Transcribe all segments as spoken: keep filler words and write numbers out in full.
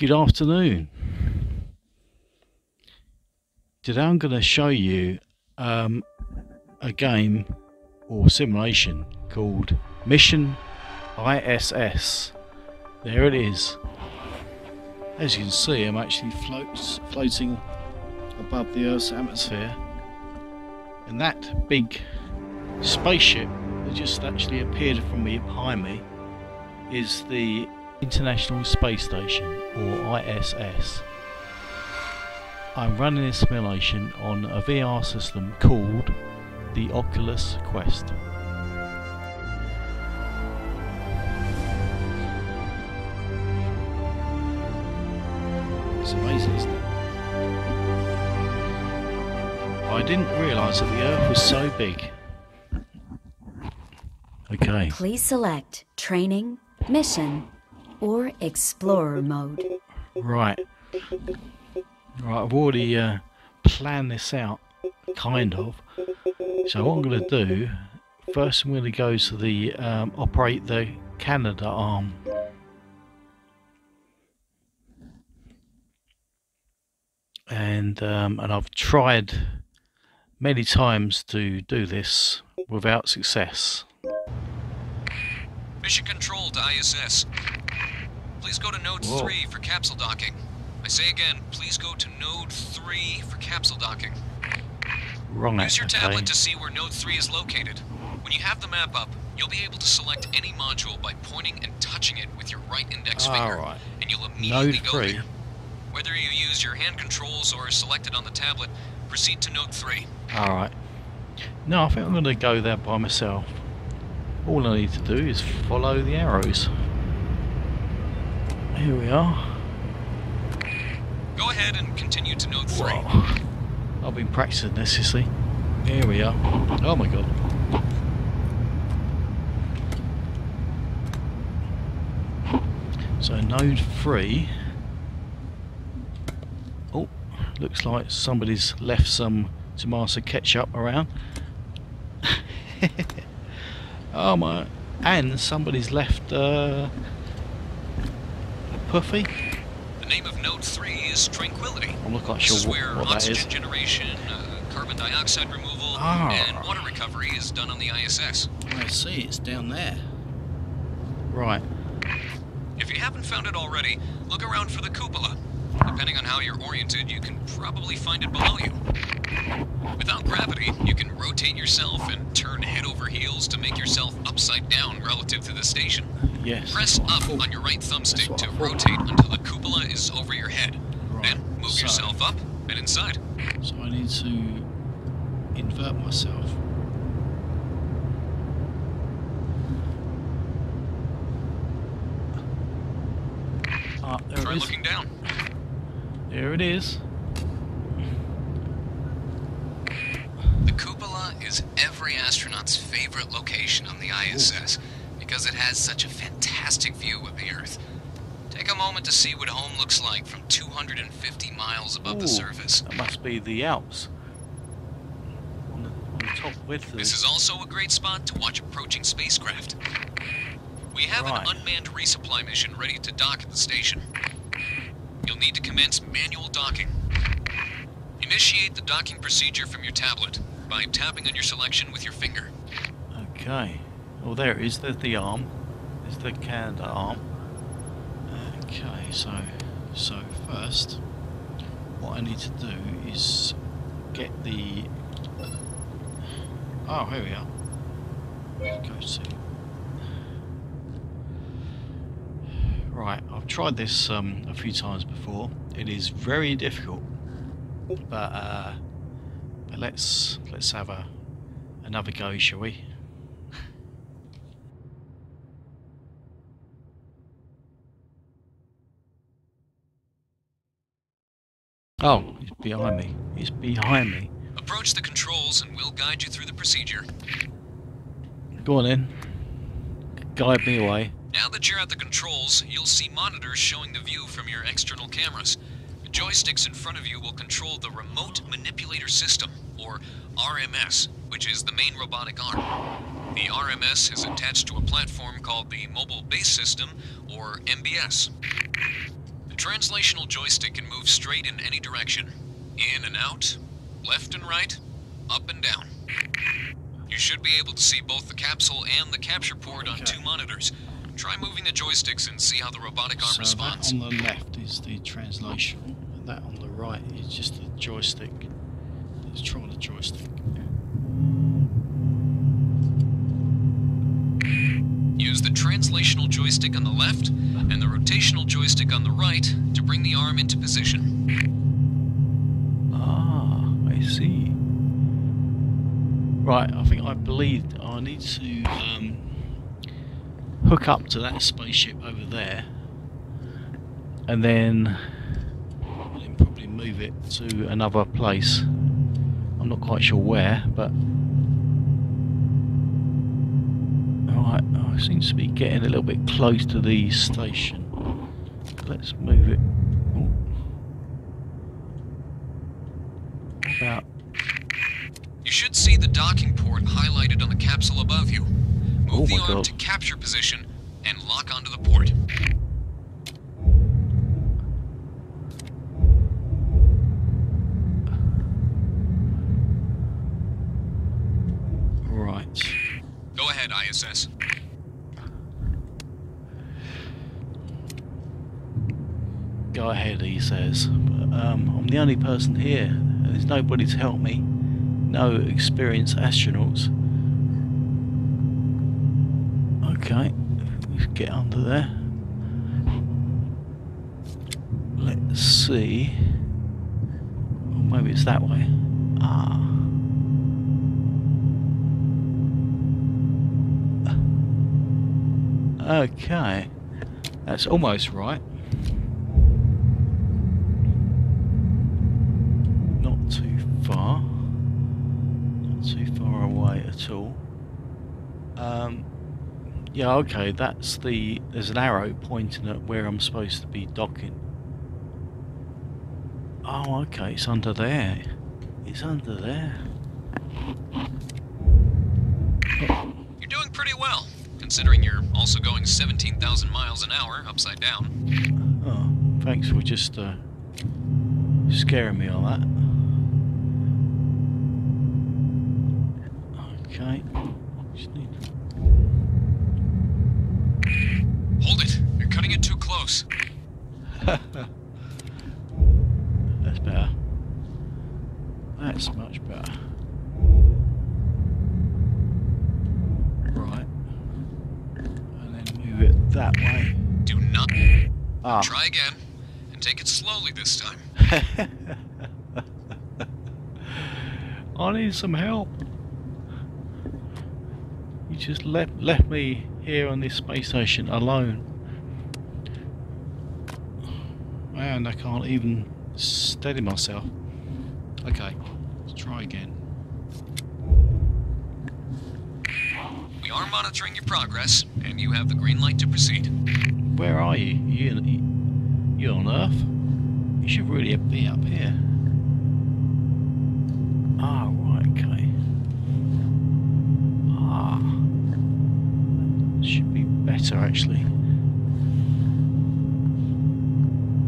Good afternoon. Today I'm going to show you um, a game or simulation called Mission I S S. There it is. As you can see, I'm actually floats, floating above the Earth's atmosphere, and that big spaceship that just actually appeared from behind me is the International Space Station, or I S S. I'm running this simulation on a V R system called the Oculus Quest. It's amazing, isn't it? I didn't realise that the Earth was so big. Okay. Please select Training, Mission, or Explorer mode. Right. Right, I've already uh, planned this out, kind of. So what I'm going to do, first I'm going to go to the, um, operate the Canada arm. And, um, and I've tried many times to do this without success. Mission control to I S S. Please go to node Whoa. three for capsule docking. I say again, please go to node three for capsule docking. Wrong. Use your okay. tablet to see where node three is located. When you have the map up, you'll be able to select any module by pointing and touching it with your right index All finger, right. and you'll immediately node go three. There. Whether you use your hand controls or is selected on the tablet, proceed to node three. Alright. No, I think I'm going to go there by myself. All I need to do is follow the arrows. Here we are. Go ahead and continue to node three. Whoa. I've been practicing this, you see. Here we are. Oh my god. So node three. Oh, looks like somebody's left some tomato ketchup around. Oh my, and somebody's left uh, Puffy. The name of node three is Tranquility. I'm not quite sure this is where what oxygen that is. generation, uh, carbon dioxide removal, ah. and water recovery is done on the I S S. I see, it's down there. Right. If you haven't found it already, look around for the cupola. Depending on how you're oriented, you can probably find it below you. Without gravity, you can rotate yourself and turn head over heels to make yourself upside down relative to the station. Yes. Press up on your right thumbstick to rotate until the cupola is over your head. Right. Then move so, yourself up and inside. So I need to invert myself. Ah, there Try it is. looking down. There it is. The cupola is every astronaut's favorite location on the I S S. Ooh. Because it has such a fantastic view of the Earth. Take a moment to see what home looks like from two hundred fifty miles above Ooh, the surface. That must be the Alps. On the, on the top width. This is also a great spot to watch approaching spacecraft. We have right. an unmanned resupply mission ready to dock at the station. You'll need to commence manual docking. Initiate the docking procedure from your tablet by tapping on your selection with your finger. Okay. Oh, there it is, there's the arm. There's the Canada arm. Okay, so so first, what I need to do is get the... Oh, here we are. Let's go to... Right, I've tried this um, a few times before. It is very difficult. But, uh, but let's, let's have a, another go, shall we? Oh, it's behind me. It's behind me. Approach the controls and we'll guide you through the procedure. Go on in. Guide me away. Now that you're at the controls, you'll see monitors showing the view from your external cameras. The joysticks in front of you will control the Remote Manipulator System, or R M S, which is the main robotic arm. The R M S is attached to a platform called the Mobile Base System, or M B S. translational joystick can move straight in any direction. In and out, left and right, up and down. You should be able to see both the capsule and the capture port okay. on two monitors. Try moving the joysticks and see how the robotic arm so responds. That on the left is the translation, and that on the right is just the joystick. Let's try the joystick. Use the translational joystick on the left and the rotational joystick on the right to bring the arm into position. Ah, I see. Right, I think I believe I need to um, hook up to that spaceship over there and then, and then probably move it to another place. I'm not quite sure where, but... Alright, oh, it seems to be getting a little bit close to the station. Let's move it... Ooh. About... You should see the docking port highlighted on the capsule above you. Move oh the arm God. to capture position and lock onto the port. Right. Go ahead, I S S. Go ahead, he says. But, um, I'm the only person here, and there's nobody to help me. No experienced astronauts. Okay, let's get under there. Let's see. Or maybe it's that way. Ah. Okay, that's almost right. Not too far. Too far away at all. Um, yeah, okay, that's the... There's an arrow pointing at where I'm supposed to be docking. Oh, okay, it's under there. It's under there. You're doing pretty well, considering you're also going seventeen thousand miles an hour upside down. Oh, thanks for just uh, scaring me all that. Okay. Hold it. You're cutting it too close. That's better. That's much better. Right. And then move it that way. Do not. Ah. Try again and take it slowly this time. I need some help. You just left left me here on this space station alone. And I can't even steady myself. Okay, let's try again. We are monitoring your progress, and you have the green light to proceed. Where are you? You you're on Earth? You should really be up here. Ah, oh, right, okay. Ah. Should be better actually.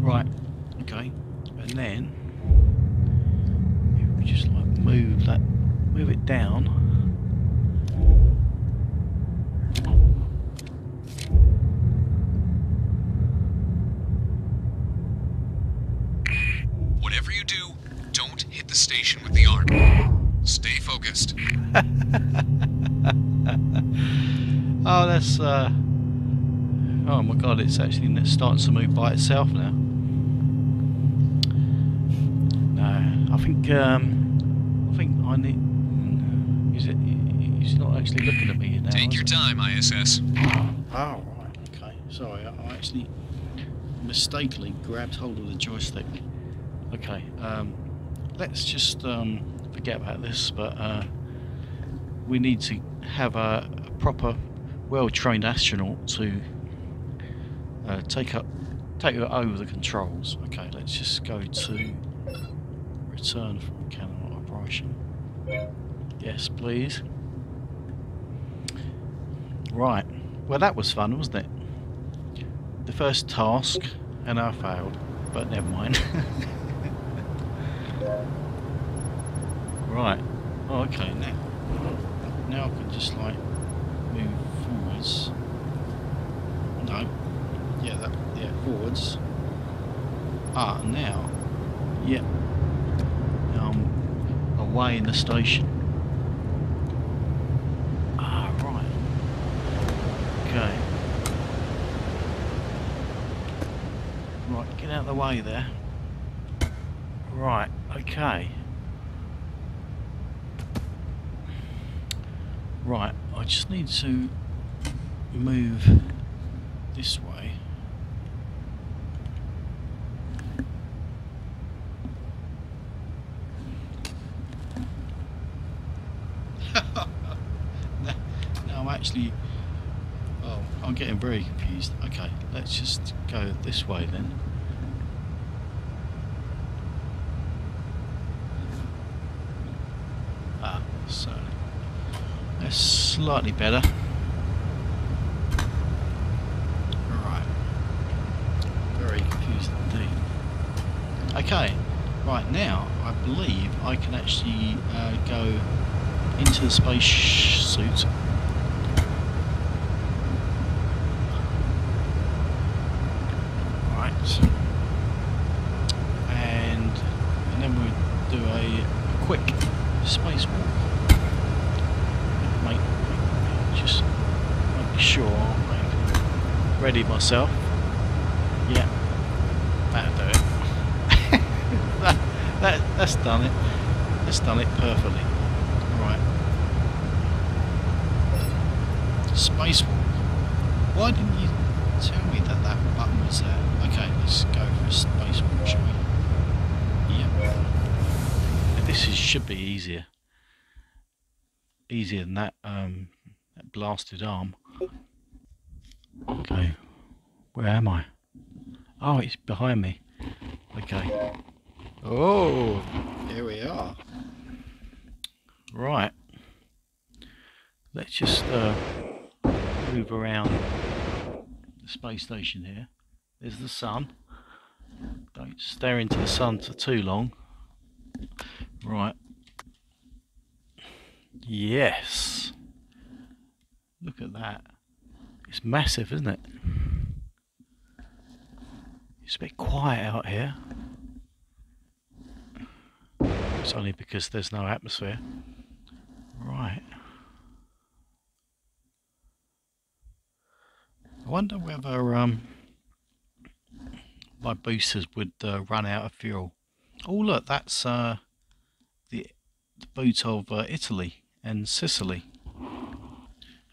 Right, okay, and then if we just like move that, move it down. Whatever you do, don't hit the station with the arm. Stay focused. Oh, that's, uh... oh my god, it's actually starting to move by itself now. No, I think, um... I think I need... Is it... It's not actually looking at me now. Take your time, I S S. Oh, right, okay. Sorry, I actually mistakenly grabbed hold of the joystick. Okay, um... let's just, um... forget about this, but, uh... we need to have a, a proper... well-trained astronaut to uh, take up, take over the controls. Okay, let's just go to return from Canada operation. Yes, please. Right. Well, that was fun, wasn't it? The first task and I failed, but never mind. Right, oh, okay, now, now I can just like move forwards. No, yeah, that, yeah, forwards. Ah, now, yeah, now I'm away in the station. Ah, right, okay. Right, get out of the way there. Right, okay. Right, I just need to move this way. Now I'm actually, oh, I'm getting very confused. Okay, let's just go this way then. Ah, so that's slightly better. Right. Very confused indeed. Okay. Right, now I believe I can actually uh, go into the space suit. Right. And and then we do a quick spacewalk. Just make sure I'm ready myself. Yeah, that'll do it. that, that, that's done it. That's done it perfectly. Right. Spacewalk. Why didn't you tell me that that button was there? Okay, let's go for a spacewalk, shall we? Yep. This is, should be easier. Easier than that. Um, That blasted arm. Okay, where am I? Oh, it's behind me. Okay. Oh, here we are. Right. Let's just uh, move around the space station here. There's the sun. Don't stare into the sun for too long. Right. Yes. Look at that. It's massive, isn't it? It's a bit quiet out here. It's only because there's no atmosphere. Right. I wonder whether um, my boosters would uh, run out of fuel. Oh look, that's uh, the, the boot of uh, Italy and Sicily.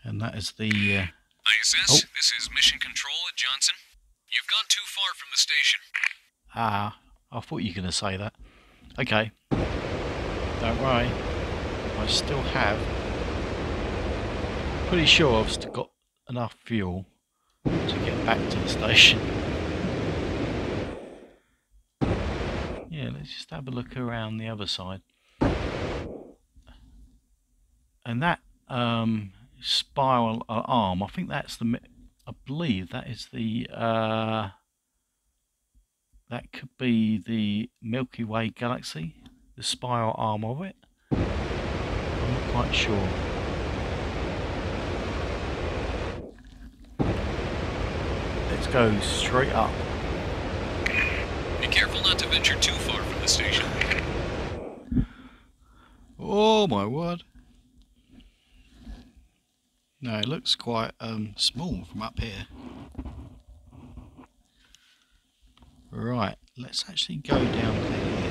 And that is the... Uh, I S S, oh. This is Mission Control at Johnson. You've gone too far from the station. Ah, I thought you were going to say that. Okay. Don't worry. I still have... Pretty sure I've still got enough fuel to get back to the station. Yeah, let's just have a look around the other side. And that... um. spiral arm. I think that's the. I believe that is the. Uh, that could be the Milky Way galaxy. The spiral arm of it. I'm not quite sure. Let's go straight up. Be careful not to venture too far from the station. Oh my word. No, it looks quite um, small from up here. Right, let's actually go down here.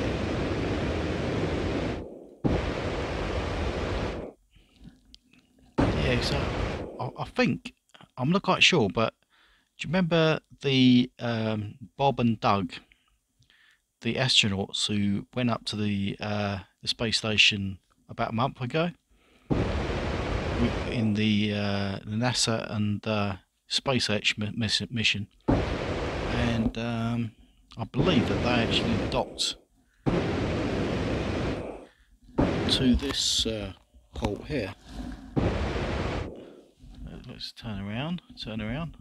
Yeah, so I, I think, I'm not quite sure, but do you remember the um, Bob and Doug, the astronauts who went up to the, uh, the space station about a month ago? In the, uh, the NASA and uh, SpaceX mission, and um, I believe that they actually docked to this uh, pole here. Let's turn around, turn around.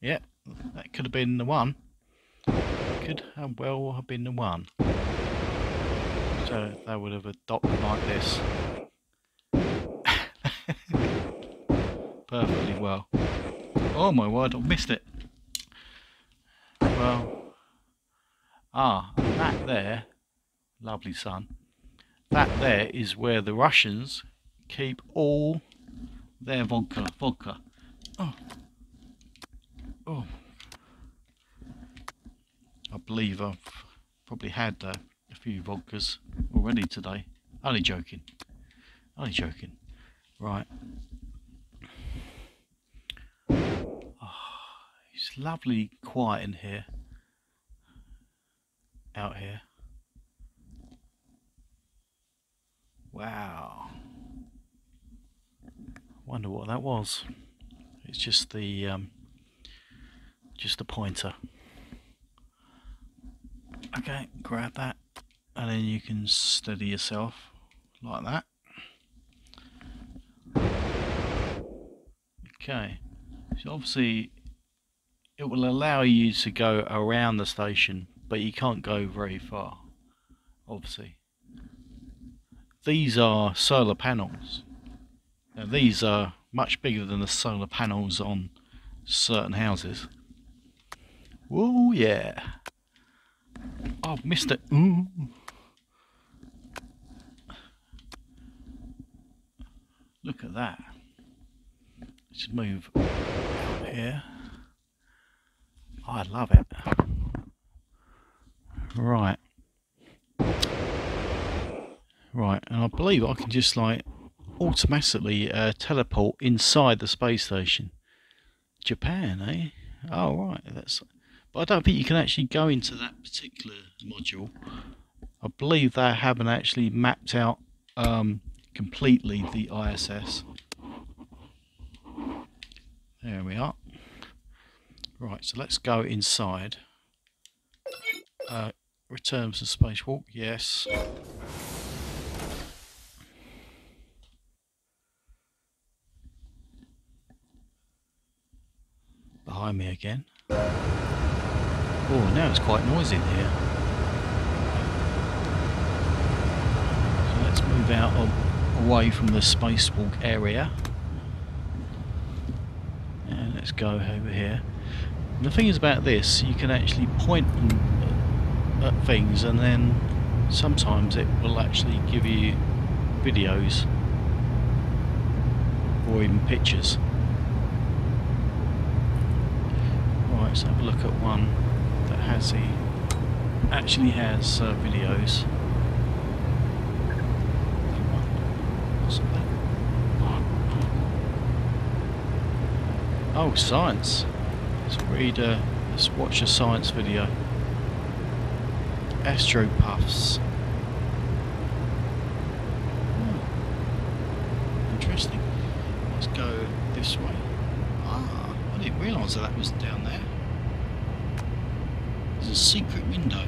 Yep, That could have been the one. Could have well have been the one. So they would have adopted like this. Perfectly well. Oh my word, I missed it. Well, ah, that there, lovely sun, that there is where the Russians keep all their vodka. Vodka. Oh. Oh. I believe I've probably had uh, a few vodkas already today. Only joking. Only joking. Right. It's lovely quiet in here, out here. Wow. Wonder what that was. It's just the um, just the pointer. Okay, grab that, and then you can steady yourself like that. Okay, so obviously it will allow you to go around the station, but you can't go very far, obviously. These are solar panels. Now these are much bigger than the solar panels on certain houses. Oh yeah. I've missed it. Ooh. Look at that. Let's move up here. I love it. Right. Right, and I believe I can just like automatically uh, teleport inside the space station. Japan, eh? Oh right, that's. But I don't think you can actually go into that particular module. I believe they haven't actually mapped out um, completely the I S S. There we are. Right, so let's go inside. Uh, return to spacewalk, yes. Behind me again. Oh, now it's quite noisy in here. So let's move out of, away from the spacewalk area. And let's go over here. And the thing is about this, you can actually point at things and then sometimes it will actually give you videos or even pictures. Right, let's have a look at one that has the, actually has uh, videos. What's that? Oh, science. Let's read a, let's watch a science video. Astro Puffs. Hmm. Interesting. Let's go this way. Ah, I didn't realise that, that was down there. There's a secret window.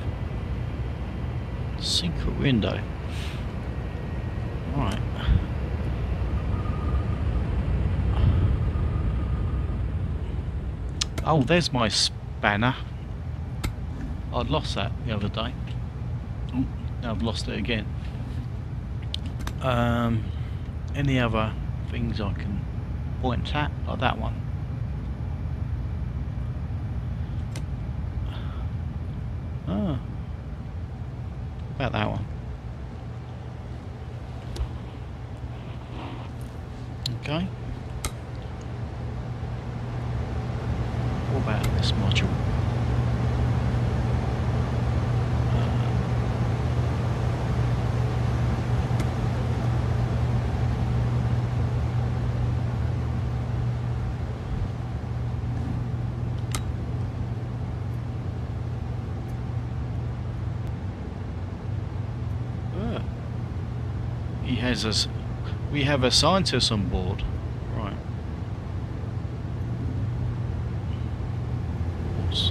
Secret window. Right. Oh, there's my spanner. I'd lost that the other day. Oh, now I've lost it again. Um, any other things I can point at? Like that one. Ah. About that one. Okay. About this module. Uh, he has us. We have a scientist on board.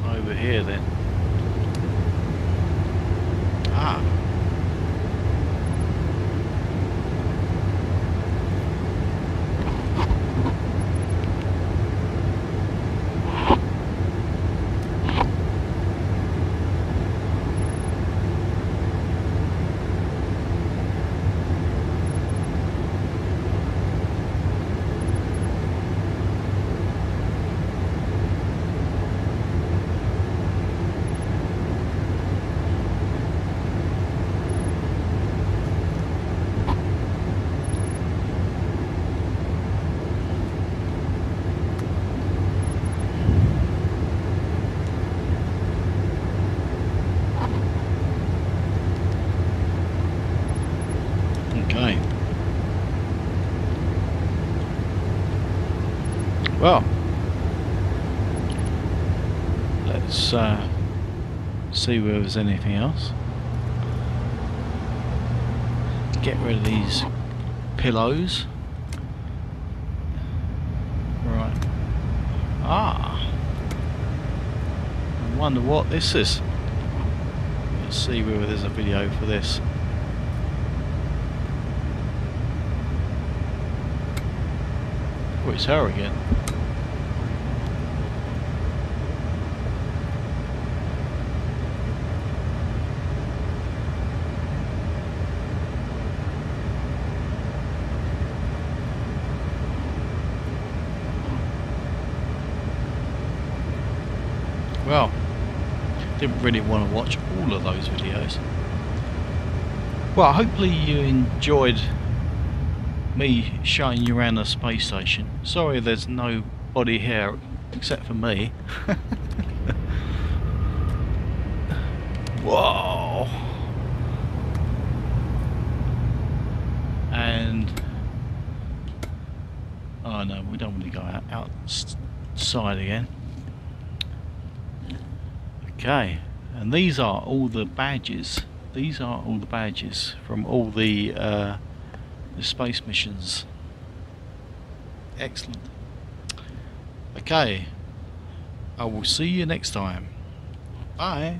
Over here then. Ah. Well, let's uh, see whether there's anything else. Get rid of these pillows. Right. Ah. I wonder what this is. Let's see whether there's a video for this. Oh, it's her again. Well, didn't really want to watch all of those videos. Well, hopefully you enjoyed me showing you around the space station. Sorry there's nobody here except for me. Whoa! And oh no, we don't want to go out, outside again. Okay, and these are all the badges. These are all the badges from all the uh, the space missions. Excellent. Okay, I will see you next time. Bye.